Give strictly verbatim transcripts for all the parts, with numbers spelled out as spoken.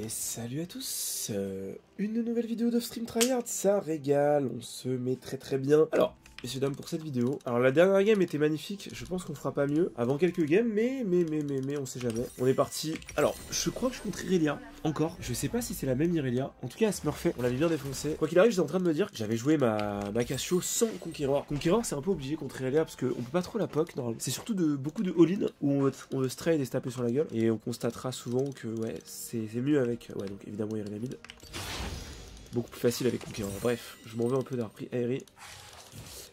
Et salut à tous, euh, une nouvelle vidéo d'Offstream Tryhard, ça régale, on se met très très bien. Alors, messieurs dames, pour cette vidéo, alors la dernière game était magnifique, je pense qu'on fera pas mieux avant quelques games, mais, mais, mais, mais, mais, on sait jamais. On est parti, alors, je crois que je contre Irelia, encore, je sais pas si c'est la même Irelia, en tout cas elle se me refait, on l'avait bien défoncé. Quoi qu'il arrive, j'étais en train de me dire que j'avais joué ma, ma Cassio sans Conqueror. Conqueror, c'est un peu obligé contre Irelia, parce qu'on peut pas trop la poke, normalement. C'est surtout de beaucoup de all-in, où on veut, on veut se trade et se taper sur la gueule, et on constatera souvent que, ouais, c'est mieux avec, ouais, donc évidemment Irelia mid. Beaucoup plus facile avec Conqueror, bref, je m'en veux un peu d'avoir pris Aerie.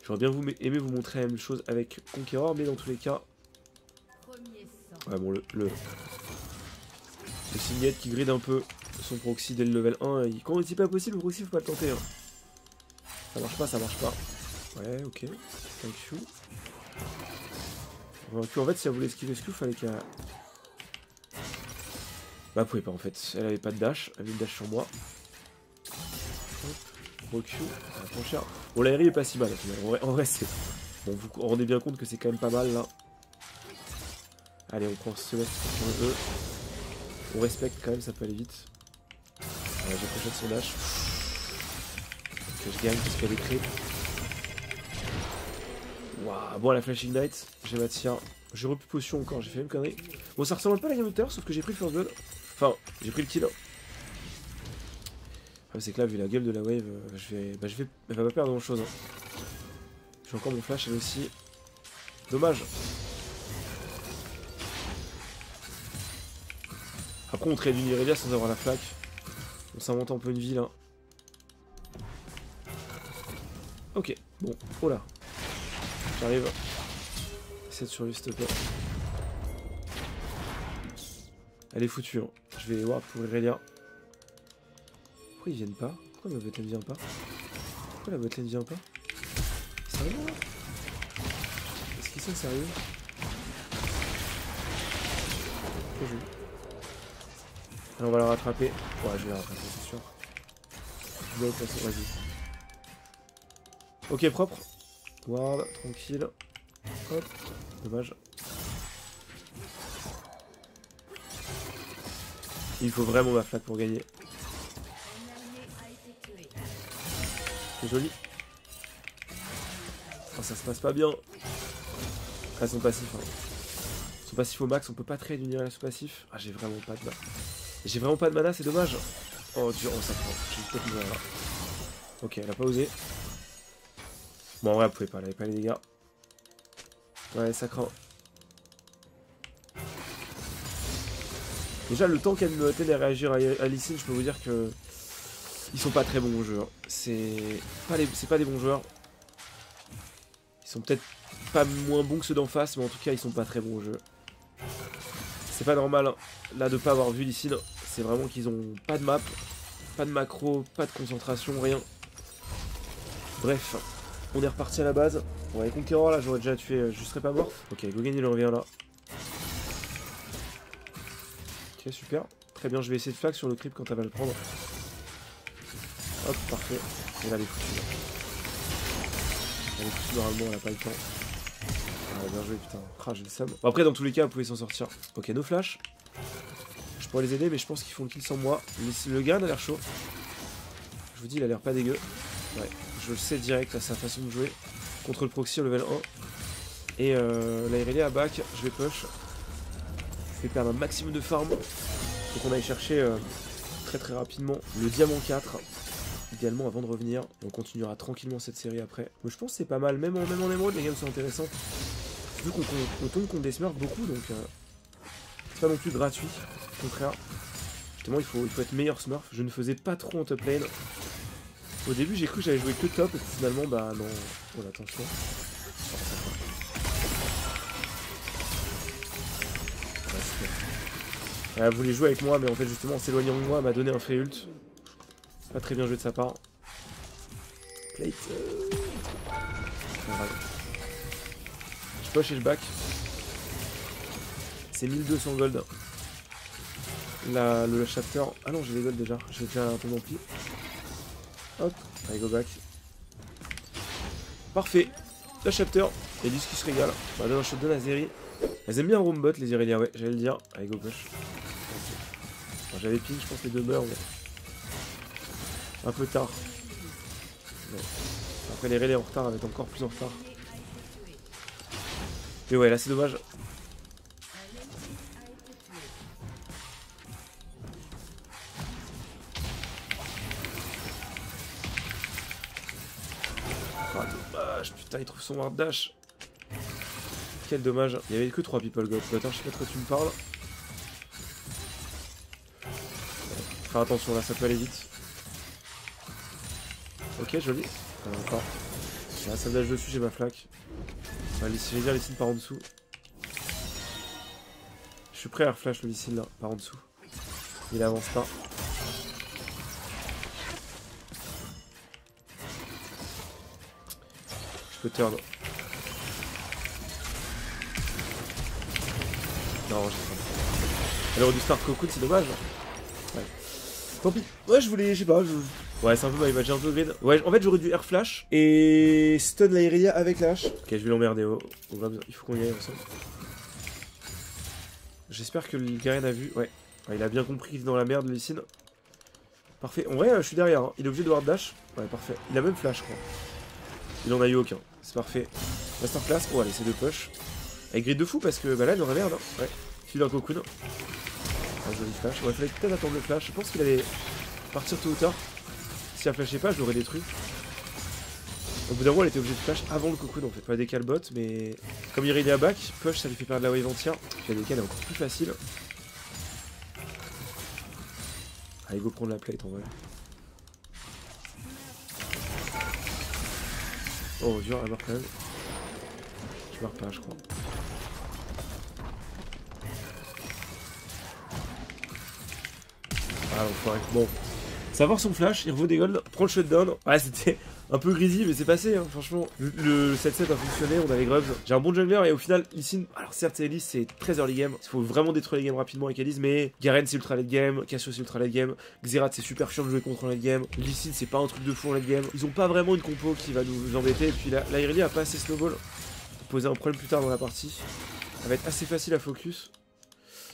J'aurais bien aimé vous montrer la même chose avec Conqueror, mais dans tous les cas... Ouais bon, le... Le, le Siged qui gride un peu son proxy dès le level un, il... quand c'est pas possible, le proxy faut pas le tenter. Hein. Ça marche pas, ça marche pas. Ouais, ok. Thank you. Enfin, en fait, si elle voulait esquiver ce coup, fallait qu'elle... Bah, elle pouvait pas en fait. Elle avait pas de dash, elle avait une dash sur moi. Q, trop cher. Bon, l'aérie est pas si mal là, en vrai, en vrai c'est... Bon, vous vous rendez bien compte que c'est quand même pas mal là. Allez, on prend ce match sur le E. On respecte quand même, ça peut aller vite. Voilà, j'ai projeté son dash. Donc, je gagne parce qu'elle est créée. Waouh, bon, la Flash Ignite, j'ai ma tiens. J'ai repu potion encore, j'ai fait une connerie. Bon, ça ressemble pas à la game de tout à l'heure, sauf que j'ai pris le first blood. Enfin, j'ai pris le kill. C'est que là, vu la gueule de la wave, je vais, bah, je vais, elle va pas perdre grand chose. Hein. J'ai encore mon flash, elle aussi. Dommage. Après, on trade une Irelia sans avoir la flaque. On s'invente un peu une vie là. Ok, bon, oh là. J'arrive. Essaye de survivre, s'il te plaît. Elle est foutue. Hein. Je vais voir pour Irelia. Pourquoi ils viennent pas? Pourquoi ma botlane vient pas? Pourquoi la botlane vient pas? Sérieux? Est-ce qu'ils sont sérieux? Allez, on va la rattraper. Ouais, je vais la rattraper, c'est sûr. Je dois le passer, vas-y. Ok, propre. Ward, tranquille. Hop, dommage. Il faut vraiment ma flaque pour gagner. Joli. Oh, ça se passe pas bien. Ah, son passif. Hein. Son passif au max, on peut pas trade une Irelia son passif. Ah, j'ai vraiment pas de mana. J'ai vraiment pas de mana, c'est dommage. Oh, Dieu, oh, ça prend. J'ai peut-être une Irelia. Ok, elle a pas osé. Bon, en vrai, elle pouvait pas, elle avait pas les dégâts. Ouais, ça craint. Déjà, le temps qu'elle me tente de réagir à, à Lee Sin, je peux vous dire que. Ils sont pas très bons joueurs, c'est pas, les... pas des bons joueurs. Ils sont peut-être pas moins bons que ceux d'en face, mais en tout cas ils sont pas très bons jeux. C'est pas normal, hein. Là, de pas avoir vu Lee Sin, c'est vraiment qu'ils ont pas de map, pas de macro, pas de concentration, rien. Bref, on est reparti à la base. Bon, avec Conqueror là, j'aurais déjà tué, je serais pas mort. Ok, Gogan il revient là. Ok, super, très bien, je vais essayer de flag sur le creep quand elle va le prendre. Hop, parfait. Et là, elle est foutue. Elle est foutue, normalement, elle a pas le temps. Ah, bien joué, putain. Ah, j'ai le seum. Bon, après, dans tous les cas, vous pouvez s'en sortir. Ok, no flash. Je pourrais les aider, mais je pense qu'ils font le kill sans moi. Le, le Garen a l'air chaud. Je vous dis, il a l'air pas dégueu. Ouais, je le sais direct à sa façon de jouer. Contre le proxy au level un. Et euh, la Irelia à back. Je vais push. Je vais perdre un maximum de farm. Faut qu'on aille chercher euh, très très rapidement le diamant quatre. Idéalement avant de revenir, et on continuera tranquillement cette série après. Mais je pense que c'est pas mal, même en, même en émeraude les games sont intéressantes. Vu qu'on qu tombe contre des smurfs beaucoup, donc euh, c'est pas non plus gratuit, au contraire. Justement il faut, il faut être meilleur smurf, je ne faisais pas trop en top lane. Au début j'ai cru que j'avais joué que top, et puis finalement bah non... Oh là, attention. Elle voulait jouer avec moi, mais en fait justement en s'éloignant de moi, elle m'a donné un free ult. Pas très bien joué de sa part. Plate. Ah, je poche et je back. C'est mille deux cents gold. La, le chapter. Ah non, j'ai des gold déjà. J'ai déjà un peu mon pli. Hop. Allez, go back. Parfait. Le chapter. Et Elise qui se régale. Bah, donne un shotdown à Zeri. Elles aiment bien un roam bot, les Irelia. Ouais, j'allais le dire. Allez, go push. J'avais pris, je pense, les deux beurs, mais un peu tard. Mais... Après, les Rayleigh en retard, elle va être encore plus en retard. Mais ouais, là, c'est dommage. Ah, dommage, putain, il trouve son hard dash. Quel dommage. Il y avait que trois people god. Attends, je sais pas trop tu me parles. Faire attention là, ça peut aller vite. Ok, joli. Ah, encore. Là, ça me lâche dessus, j'ai ma flaque. Ah, je vais dire les signes par en dessous. Je suis prêt à reflash le missile là, par en dessous. Il avance pas. Je peux turn. Non, j'ai pas. Elle aurait dû start Cocoon, c'est dommage. Ouais. Tant pis. Ouais, je voulais, je sais pas, je... Ouais, c'est un peu ma image, j'ai un peu grid. Ouais, en fait, j'aurais dû air flash et stun la Irelia avec la hache. Ok, je vais l'emmerder. Oh, oh, il faut qu'on y aille ensemble. J'espère que le Garen a vu. Ouais. Ouais, il a bien compris qu'il est dans la merde, Lee Sin. Parfait. En vrai, je suis derrière. Hein. Il est obligé de hard dash. Ouais, parfait. Il a même flash, je crois. Il en a eu aucun. C'est parfait. Masterclass. Oh, allez, c'est deux push. Elle grid de fou parce que bah là, elle aurait merde. Hein. Ouais. File un cocoon. Un joli flash. Ouais, il fallait peut-être attendre le flash. Je pense qu'il allait partir tôt ou tard. Si elle flashait pas, je l'aurais détruit. Au bout d'un moment, elle était obligée de flash avant le cocoon en fait. Pas des calbot, mais comme il est à back, push ça lui fait perdre la wave entière. Puis la décale est encore plus facile. Allez, go prendre la plate en vrai. Oh, dur, elle meurt quand même. Je meurs pas, je crois. Ah, l'enfoiré. Bon. Savoir son flash, il revaut des golds, prend le shutdown. Ouais, c'était un peu greasy, mais c'est passé, hein, franchement. Le sept sept a fonctionné, on a les grubs. J'ai un bon jungler et au final, Lee Sin. Alors, certes, Elise, c'est très early game. Il faut vraiment détruire les games rapidement avec Elise, mais Garen, c'est ultra late game. Cassio, c'est ultra late game. Xerath, c'est super chiant de jouer contre en late game. Lee Sin, c'est pas un truc de fou en late game. Ils ont pas vraiment une compo qui va nous embêter. Et puis là, la Irelia a pas assez snowball. Poser un problème plus tard dans la partie. Ça va être assez facile à focus.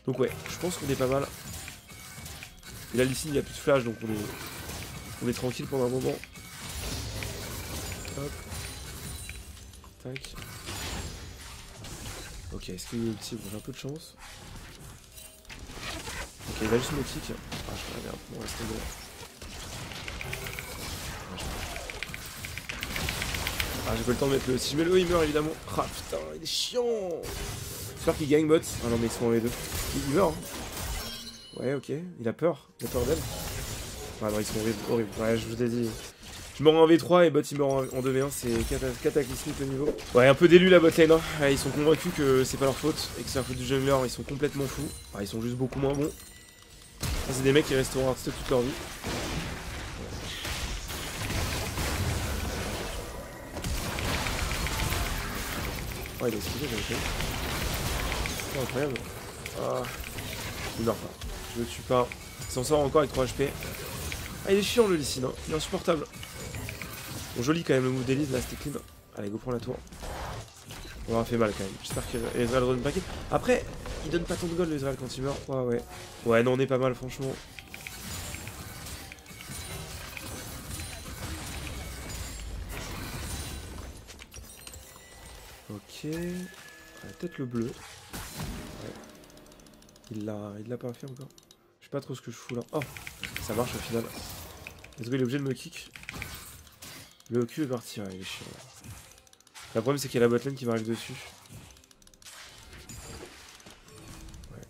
Donc, ouais, je pense qu'on est pas mal. Et là, Lee Sin, il n'y a plus de flash, donc on est, on est tranquille pendant un moment. Hop. Tac. Ok, est-ce qu'il est petit? Bon, j'ai un peu de chance. Ok, il va juste me kick. Ah, je regarde, bon, reste bon. Ah, j'ai pas le temps de mettre le... Si je mets le haut, il meurt, évidemment. Ah, putain, il est chiant. J'espère qu'il gagne, bot. Ah non, mais ils sont les deux. Il meurt, hein. Ouais, ok, il a peur, il a peur d'elle. Ah non, ils sont horribles, horribles. Ouais, je vous ai dit. Je meurs en un v trois et bot il meurt en deux v un, c'est cataclysmique le niveau. Ouais, un peu d'élu la botlane, hein. Ouais, ils sont convaincus que c'est pas leur faute et que c'est la faute du jungler, ils sont complètement fous. Ouais, ils sont juste beaucoup moins bons. Ça, c'est des mecs qui resteront hardstuck toute leur vie. Oh, il a esquivé, j'avais fait. Oh, incroyable. Ah, il meurt pas. Je le tue pas. Il s'en sort encore avec trois H P. Ah, il est chiant le Lee Sin, hein. Il est insupportable. Bon, joli quand même le move d'Elise là, c'était clean. Allez, go prends la tour. On leur a fait mal quand même. J'espère que Ezreal donne paquet. Après, il donne pas tant de gold Ezreal quand il meurt. Ouais, ouais. Ouais, non, on est pas mal franchement. Ok. Ouais, peut-être le bleu. Ouais. Il l'a pas fait encore. Je sais pas trop ce que je fous là. Oh, ça marche au final. Est-ce qu'il est obligé de me kick? Le Q est parti, ouais, il est chiant. Le problème, c'est qu'il y a la botlane qui m'arrive dessus. Ouais.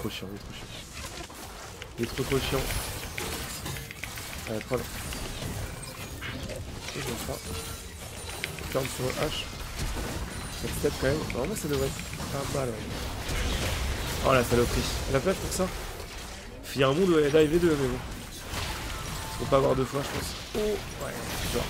Trop chiant, il est trop chiant. Il est trop trop chiant. Allez, troll. Je vais faire. Je ferme sur le H. Peut-être quand même. Normalement ça devrait être pas mal. Oh la saloperie. La plage pour ça. Il y a un monde où elle dive deux, mais bon. Faut pas avoir deux fois je pense. Oh ouais, genre.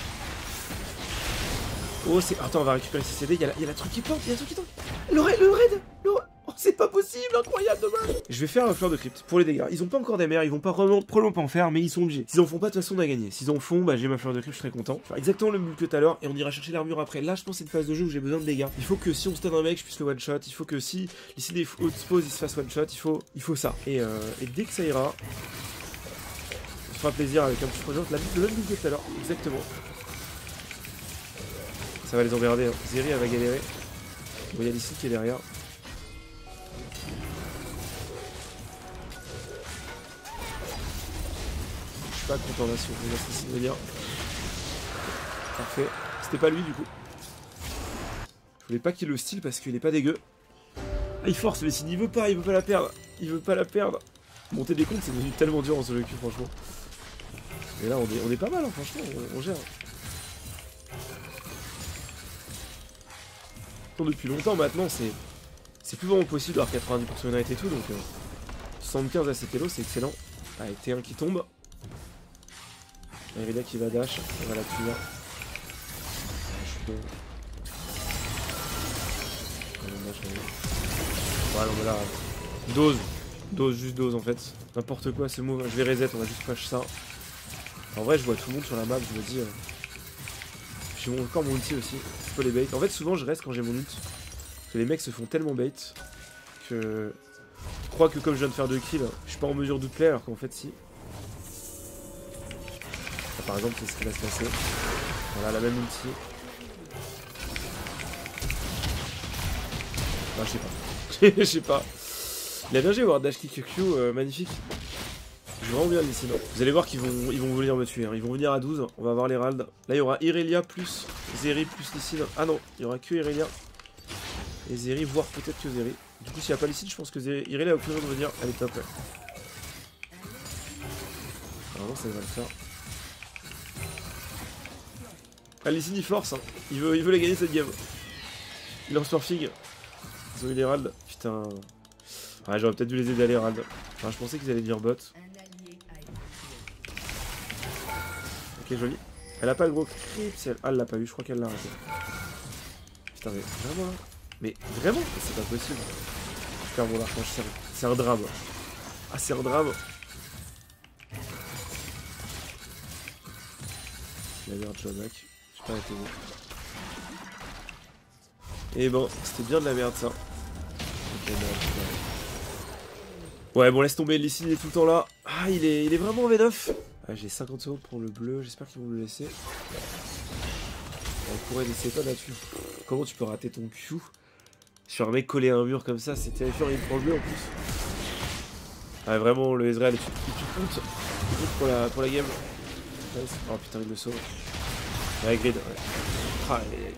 Oh c'est. Attends, on va récupérer ses C D, il y a la, il y a la truc qui plante, il y a la truc qui tombe. Le raid, le raid. Le... Oh c'est pas possible, incroyable, dommage. Je vais faire un fleur de crypte pour les dégâts. Ils ont pas encore des mères, ils vont pas vraiment, probablement pas en faire, mais ils sont obligés. S'ils en font pas, de toute façon on a gagné. S'ils en font, bah j'ai ma fleur de crypte, je serai content. Enfin, exactement le but que tout à l'heure, et on ira chercher l'armure après. Là, je pense c'est une phase de jeu où j'ai besoin de dégâts. Il faut que si on stun un mec, je puisse le one shot. Il faut que si les des expose, il se fasse one shot. Il faut, il faut ça. Et, euh, et dès que ça ira, on se fera plaisir avec un petit projet. La le même but que tout à l'heure, exactement. Ça va les emmerder, hein. Zeri elle va galérer. Bon, il y a Lee Sin qui est derrière. Je suis pas content là si on peut laisser venir. Parfait. C'était pas lui du coup. Je voulais pas qu'il hostile parce qu'il est pas dégueu. Ah il force Lee Sin, il veut pas, il veut pas la perdre. Il veut pas la perdre. Monter des comptes c'est devenu tellement dur en ce jeu cul franchement. Et là on est, on est pas mal hein, franchement, on, on gère. Depuis longtemps maintenant, c'est c'est plus vraiment possible d'avoir quatre-vingt-dix pour cent de net et tout, donc euh, soixante-quinze à cet elo c'est excellent. Allez, T un qui tombe. Irelia qui va dash, on va la tuer là. Voilà, on va la dose, dose, juste dose en fait. N'importe quoi, c'est mauvais. Je vais reset, on va juste flash ça. En vrai, je vois tout le monde sur la map, je me dis. Euh, J'ai encore mon ulti aussi, je peux les bait. En fait souvent je reste quand j'ai mon ult. Parce que les mecs se font tellement bait que je crois que comme je viens de faire deux kills, je suis pas en mesure d'outplay alors qu'en fait si. Là, par exemple c'est ce qui va se passer. Voilà la même ulti. Bah je sais pas. Je sais pas. Il a bien joué Ward Dash Kick Q, euh, magnifique. Je vais vraiment bien les sinon. Vous allez voir qu'ils vont, ils vont venir me tuer. Hein. Ils vont venir à douze. On va voir les ralds. Là, il y aura Irelia plus Zeri plus Lee Sin. Ah non, il y aura que Irelia et Zeri, voire peut-être que Zeri. Du coup, s'il n'y a pas Lee Sin, je pense que Zeri... Irelia a aucune raison de venir. Elle est top. Ouais. Normalement, ça va le faire. Ah, Lee Sin, il force. Hein. Il veut, il veut la gagner cette game. Il lance leur fig. Ils ont eu les ralds. Putain. Ouais, j'aurais peut-être dû les aider à les ralds. Enfin, je pensais qu'ils allaient dire bot. Ok, joli. Elle a pas le gros creep, elle... Ah, elle l'a pas eu, je crois qu'elle l'a raté. Putain, mais vraiment là. Mais vraiment, c'est pas possible. Je perds mon arc, c'est un drame. Ah, c'est un drame. Il a l'air de jouer back. J'ai pas été bon. Et bon, c'était bien de la merde ça. Ok, merde, ouais, bon, laisse tomber, Lee Sin est tout le temps là. Ah, il est, il est vraiment en V neuf. Ah, j'ai cinquante secondes pour le bleu, j'espère qu'ils vont me le laisser. On pourrait laisser pas là-dessus. Comment tu peux rater ton Q sur un mec collé à un mur comme ça, c'est terrifiant, il me prend le bleu en plus. Ah vraiment, le Ezreal, tu comptes pour la, pour la game. Oh putain, il le sauve. Ouais, grid, ouais. Ah, il est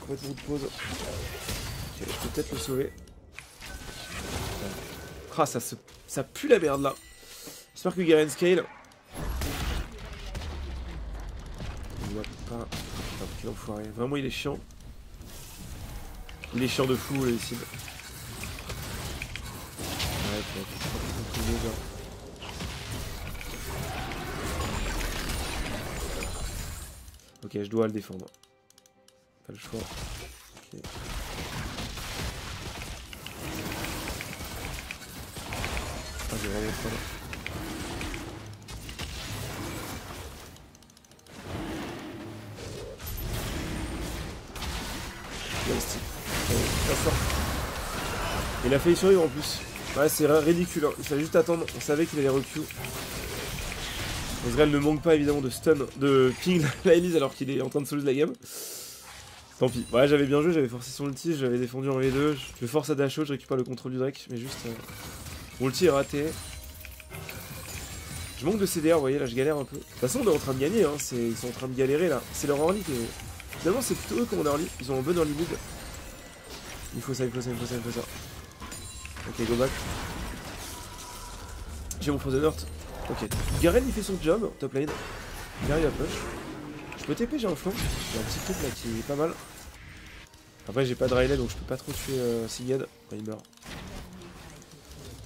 complètement de pause. Okay, je peux peut-être le sauver. Ah, ça, se... ça pue la merde là. J'espère que Garen scale. Pas... Putain, quel enfoiré. Vraiment, il est chiant. Il est chiant de fou, les cibles. Ouais, t'as déjà. Ok, je dois le défendre. Pas le choix. Ok. Ah, j'ai vraiment pas là. Il a failli survivre en plus. Ouais, c'est ridicule, hein. Il fallait juste attendre, on savait qu'il allait reculer. Ezreal ne manque pas évidemment de stun, de ping la Elise alors qu'il est en train de sauver la gamme. Tant pis, ouais j'avais bien joué, j'avais forcé son ulti, j'avais défendu en V deux, je force à dash out, je récupère le contrôle du Drake, mais juste... Euh... Mon ulti est raté. Je manque de C D R, vous voyez, là je galère un peu. De toute façon on est en train de gagner, hein. Ils sont en train de galérer là, c'est leur early qui est... Finalement c'est plutôt eux qui ont early, ils ont un bon early mid. Il faut ça, il faut ça, il faut ça, il faut ça. Ok, go back. J'ai mon Frozen Heart. Ok. Garen il fait son job, top lane. Garen il va push. Je peux T P, j'ai un flanc. J'ai un petit truc là qui est pas mal. Après j'ai pas de Rayleigh donc je peux pas trop tuer euh, Siged. Enfin, il meurt.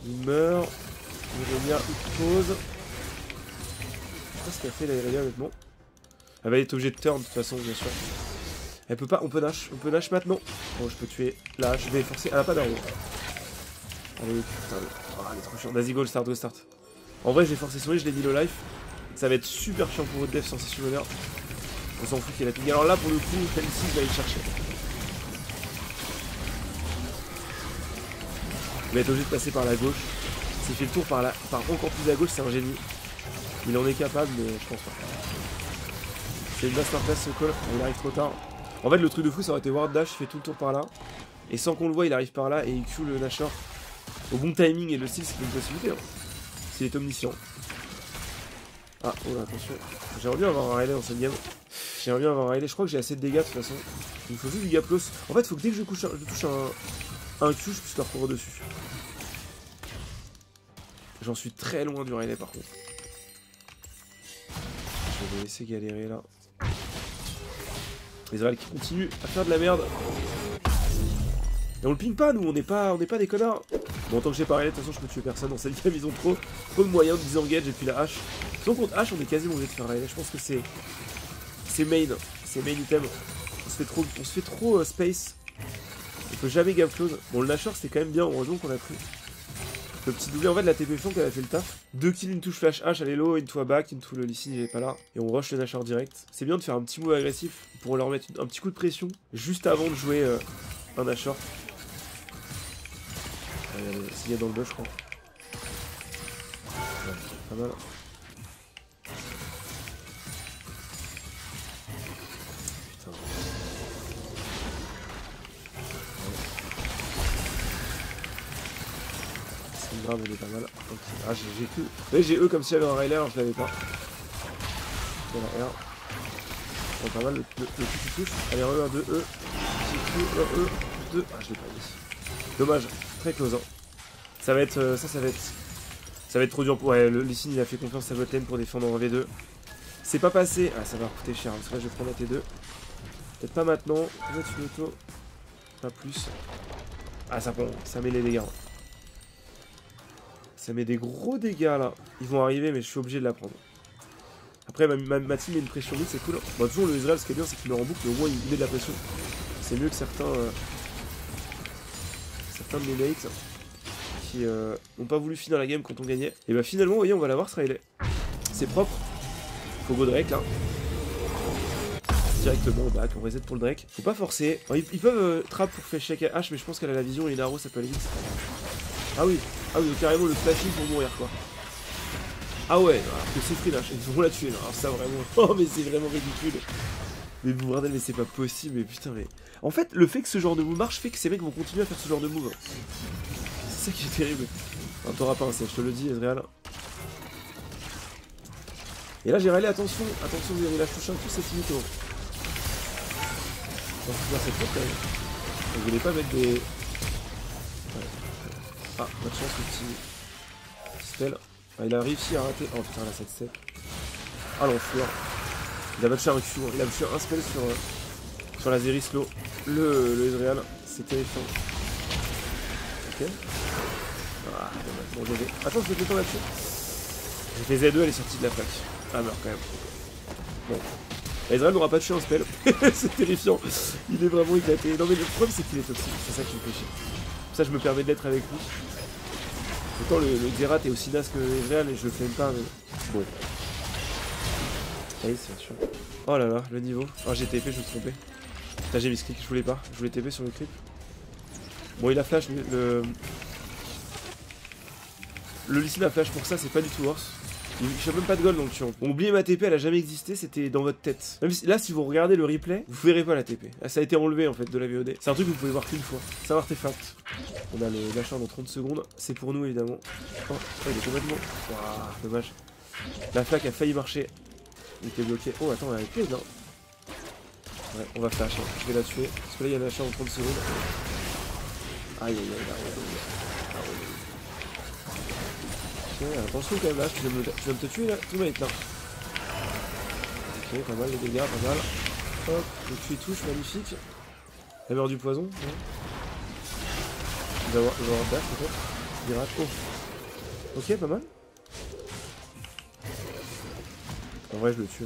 Il meurt. Irelia il pose. Je sais pas ce qu'elle fait la Irelia honnêtement. Elle va être obligée de turn de toute façon bien sûr. Elle peut pas, on peut dash, on peut dash maintenant. Bon je peux tuer. Là je vais forcer. Elle a pas d'arbre. Allez, putain, oh, elle est trop chiante. Vas-y, go, le start, go, start. En vrai, j'ai forcé son lit, je l'ai dit, le life. Ça va être super chiant pour votre def sans ses summoners. On s'en fout qu'il y ait la ping. Alors là, pour le coup, celle-ci, je vais aller chercher. Il va être obligé de passer par la gauche. S'il fait le tour par, la... par encore plus à gauche, c'est un génie. Il en est capable, mais je pense pas. C'est une masterclass ce call, il arrive trop tard. En fait, le truc de fou, ça aurait été Ward Dash, il fait tout le tour par là. Et sans qu'on le voit, il arrive par là et il Q le Nashor. Au bon timing et le style, c'est une possibilité. Hein. S'il est omniscient. Ah, oh là, attention. J'aimerais bien avoir un Rayleigh dans cette game. J'aimerais bien avoir un Rayleigh. Je crois que j'ai assez de dégâts de toute façon. Il me faut juste du gap close. En fait, il faut que dès que je, couche, je touche un, un Q, je puisse leur courir dessus. J'en suis très loin du Rayleigh par contre. Je vais laisser galérer là. Ezreal qui continue à faire de la merde. Et on le ping pas, nous, on n'est pas, pas des connards. Bon, en tant que j'ai parlé, de toute façon, je peux tuer personne dans cette game. Ils ont trop, trop de moyens de disengage et puis la hache. Sans compte hache, on est quasiment obligé de faire Rayleigh. Je pense que c'est c'est main. C'est main item. On se fait trop, on se fait trop euh, space. On peut jamais gap close. Bon, le Nashor, c'était quand même bien. Heureusement qu'on a pris. Le petit doublé en fait de la T P Flank, elle a fait le taf. Deux kills, une touche flash H, elle est low, une touche back, une touche le Lee Sin, il est pas là. Et on rush le Nashor direct. C'est bien de faire un petit move agressif pour leur mettre un petit coup de pression juste avant de jouer euh, un Nashor. S'il y a dans le dos, je crois. Pas mal. Grave, elle est pas mal. Okay. Ah, j'ai que. Vous voyez, j'ai eux comme si elle avait un Rayleigh, alors je l'avais pas. Voilà, R. Bon, pas mal le petit touche. Allez, un, deux, E. un, deux. Ah, je l'ai pas mis. Dommage, très close. Hein. Ça va être. Euh, ça, ça va être. Ça va être trop dur pour. Ouais, le Lee Sin, il a fait confiance à botlane pour défendre en V deux. C'est pas passé. Ah, ça va coûter cher. Parce que là, je vais prendre la T deux. Peut-être pas maintenant. Peut-être une auto. Pas plus. Ah, ça prend. Ça met les dégâts. Hein. Ça met des gros dégâts là. Ils vont arriver, mais je suis obligé de la prendre. Après, ma, ma, ma team met une pression vite, c'est cool. Bon, toujours le Ezreal, ce qui est bien, c'est qu'il me rend boucle, mais au moins il met de la pression. C'est mieux que certains. Euh, certains de mes mates qui euh, n'ont pas voulu finir la game quand on gagnait. Et bah, finalement, vous voyez, on va l'avoir ce Rayleigh. C'est propre. Faut go Drake là. Directement au back, on reset pour le Drake. Faut pas forcer. Alors, ils, ils peuvent euh, trap pour faire check à H, mais je pense qu'elle a la vision et une arrow, ça peut aller vite. Ah oui, ah oui, donc carrément le flashing pour mourir quoi. Ah ouais, alors que c'est free là, ils vont la tuer là, alors ça vraiment, oh mais c'est vraiment ridicule. Mais bordel, mais c'est pas possible, mais putain mais... En fait, le fait que ce genre de move marche fait que ces mecs vont continuer à faire ce genre de move. C'est ça qui est terrible. Enfin, t'auras pas un set, je te le dis, Ezreal. Et là j'ai râlé, attention, attention, Zeri, là je touche un coup, c'est fini tout. Oh putain, c'est trop quand même. Je voulais pas mettre des... Ah, pas de chance le petit spell. Ah, il a réussi à rater. Oh putain, la sept sept. Ah l'enfoiré. Il a battu un Q. Il a battu un spell sur, euh, sur la Zeri slow. Le, le Ezreal. C'est terrifiant. Ok. Ah, bon, G G. Attends, je vais le temps là-dessus. J'ai fait Z deux, elle est sortie de la plaque. Ah, meurt quand même. Bon. Ezreal n'aura pas tué un spell. C'est terrifiant. Il est vraiment éclaté. Non, mais le problème, c'est qu'il est toxique. C'est ça qui me fait chier. Ça, je me permets d'être avec vous. Pourtant, le, le Xerath est aussi naze que Ezreal et je le fais même pas, mais... Bon. Allez, c'est sûr. Oh là là, le niveau. Oh, j'ai T P, je me trompais. Putain, j'ai mis ce clic, je voulais pas. Je voulais T P sur le creep. Bon, il a flash, mais le... Le Lee Sin a flash pour ça, c'est pas du tout worse. Il ne chope même pas de gold dans le tuant. On oubliait ma T P, elle a jamais existé, c'était dans votre tête. Même si, là, si vous regardez le replay, vous verrez pas la T P. Là, ça a été enlevé en fait de la V O D. C'est un truc que vous pouvez voir qu'une fois. C'est un artefact. On a le lâcheur dans trente secondes. C'est pour nous évidemment. Oh, il est complètement. Waouh, dommage. La flaque a failli marcher. Il était bloqué. Oh, attends, elle est clé, non. Ouais, on va flash. Hein. Je vais la tuer. Parce que là, il y a le lâcheur dans trente secondes. Aïe, aïe, aïe, aïe. Okay, attention quand même là, tu vas me, tu vas me te tuer là, tout va être là. Ok, pas mal les dégâts, pas mal. Hop, le tu touche, magnifique. La meurt du poison. Ouais. Il va avoir un dash peut-être. Il rate. Oh. Ok, pas mal. En vrai, je le tue.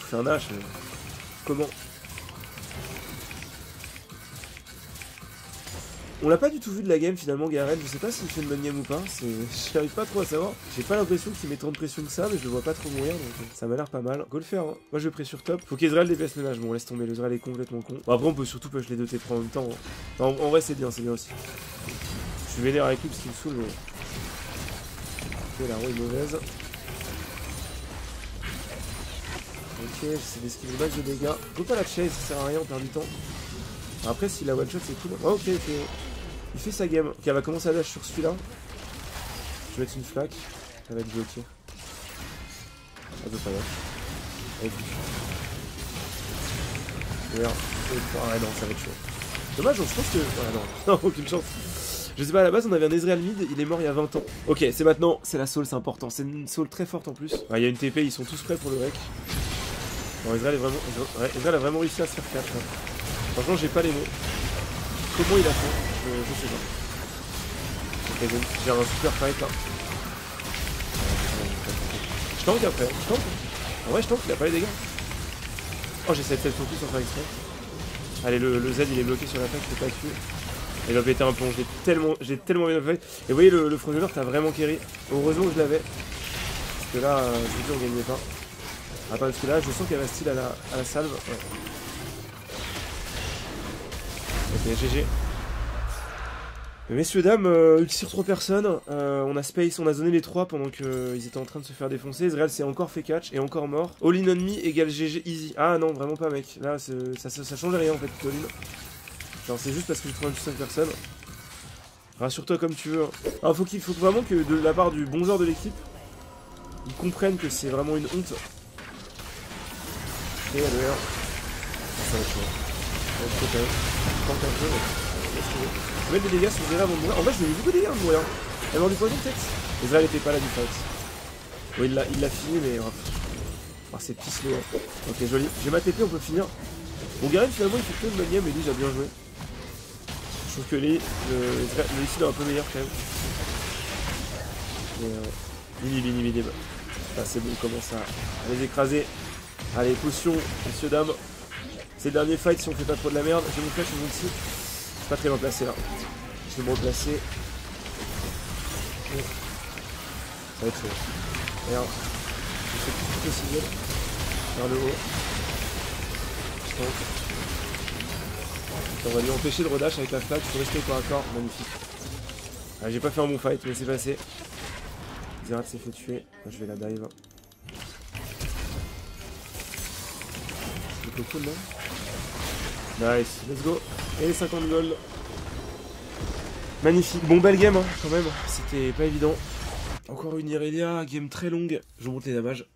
Je fais un dash. Mais... Comment On l'a pas du tout vu de la game finalement, Garen. Je sais pas s'il fait une bonne game ou pas. J'arrive pas trop à savoir. J'ai pas l'impression qu'il met tant de pression que ça, mais je le vois pas trop mourir. Donc ça m'a l'air pas mal. Go le faire. Hein. Moi je vais sur top. Faut qu'Ezreal déplace le nage. Bon, laisse tomber. L'Ezreal est complètement con. Bon, après, on peut surtout push les deux T trois en même temps. Hein. Non, en vrai, c'est bien, c'est bien aussi. Je suis vénère avec lui parce qu'il me saoule. Mais... Ok, la roue est mauvaise. Ok, j'essaie d'esquiver le max de dégâts. Go pas la chase, ça sert à rien, on perd du temps. Après, s'il a one shot, c'est cool. Ah, ok, ok. Il fait sa game. Ok, elle va commencer à dash sur celui-là. Je vais mettre une flaque. Elle va être bloquée. Elle peut pas dash. Et puis. Merde. Ah, non, ça va être chaud. Dommage, je pense que. Ah, non. Non, aucune chance. Je sais pas, à la base, on avait un Ezreal mid. Il est mort il y a vingt ans. Ok, c'est maintenant. C'est la soul, c'est important. C'est une soul très forte en plus. Ah, il y a une T P, ils sont tous prêts pour le rec. Non, Ezreal, est vraiment... Ezreal a vraiment réussi à se faire quatre. Hein. Franchement, j'ai pas les mots. Comment il a fait, je, je sais pas. Ok, bon, j'ai un super fight là. Je tank après, hein. je tank. En vrai, je tank, il a pas les dégâts. Oh, j'essaie de faire le focus sans faire exprès. Allez, le, le Z il est bloqué sur l'attaque, je peux pas tuer. Il va péter un plomb, j'ai tellement, j'ai tellement bien fait. Et vous voyez, le, le Frozen Heart a vraiment carry. Heureusement que je l'avais. Parce que là, je vous dis, on gagnait pas. Ah, parce que là, je sens qu'il y avait style à la, à la salve. Ouais. Ok, G G. Messieurs, dames, euh, ulti sur trois personnes, euh, on a space, on a zoné les trois pendant qu'ils euh, étaient en train de se faire défoncer. Ezreal s'est encore fait catch et encore mort. All in on me égale G G easy. Ah non, vraiment pas mec, là ça, ça, ça change rien en fait, all in. Genre c'est juste parce que j'ai trouvé un cinq personnes. Rassure-toi comme tu veux. Alors faut, qu'il, faut vraiment que de la part du bon joueur de l'équipe, ils comprennent que c'est vraiment une honte. Et alors, ça va être chaud. Je tente un peu, je vais mettre des dégâts sur Zeri avant de mourir. En vrai, je lui ai mis beaucoup de dégâts avant de mourir. Elle mort du poison peut-être. Les Zeri n'étaient pas là du fight. Oui, il l'a fini, mais. Oh, c'est pisselé. Hein. Ok, joli. J'ai ma T P, on peut finir. Bon, Garen finalement, il fait que de bonne game, mais lui, j'ai bien joué. Je trouve que les, le, le Lee Sin est un peu meilleur quand même. Mini, mini, mini. Là, c'est bon, on commence à, à les écraser. Allez, potion, messieurs, dames. C'est le dernier fight si on fait pas trop de la merde. J'ai mon flash, j'ai mon ulti. C'est pas très bien placé là. Je vais me replacer. Ça va être chaud. Merde. Je fais tout le signal. Vers le haut. Je tente. On va lui empêcher le redash avec la flash. Il faut rester corps à corps. Magnifique. Ah, j'ai pas fait un bon fight, mais c'est passé. Xerath s'est fait tuer. Moi, je vais la dive. Le coup, non ? Nice, let's go. Et cinquante gold. Magnifique. Bon, belle game hein, quand même. C'était pas évident. Encore une Irelia, game très longue. Je remonte les damages.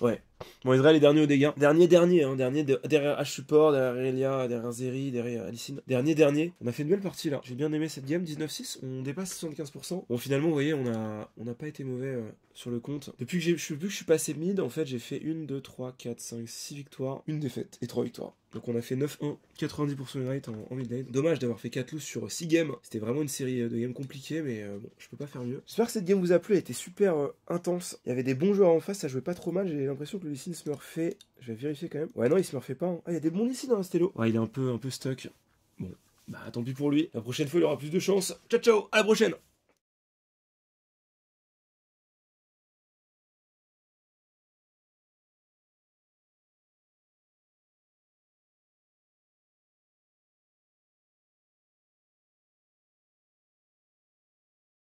Ouais. Bon, Ezreal est dernier aux dégâts. Dernier, dernier, hein. Dernier, de... derrière H support, derrière Irelia, derrière Zeri, derrière Lee Sin. Dernier, dernier. On a fait une belle partie là. J'ai bien aimé cette game. dix-neuf six, on dépasse soixante-quinze pour cent. Bon, finalement, vous voyez, on a, on n'a pas été mauvais euh, sur le compte. Depuis que, Depuis que je suis passé mid, en fait, j'ai fait une, deux, trois, quatre, cinq, six victoires, une défaite et trois victoires. Donc on a fait neuf un, quatre-vingt-dix pour cent win rate en, en mid lane. Dommage d'avoir fait quatre loses sur six games. C'était vraiment une série de games compliquées, mais euh, bon, je peux pas faire mieux. J'espère que cette game vous a plu, elle était super euh, intense. Il y avait des bons joueurs en face, ça jouait pas trop mal, j'ai l'impression que le Lee Sin se me refait. Je vais vérifier quand même. Ouais, non, il se me refait pas. Hein. Ah, il y a des bons Lee Sin dans Stello. Ouais, il est un peu, un peu stuck. Bon, bah tant pis pour lui. La prochaine fois, il aura plus de chance. Ciao, ciao, à la prochaine.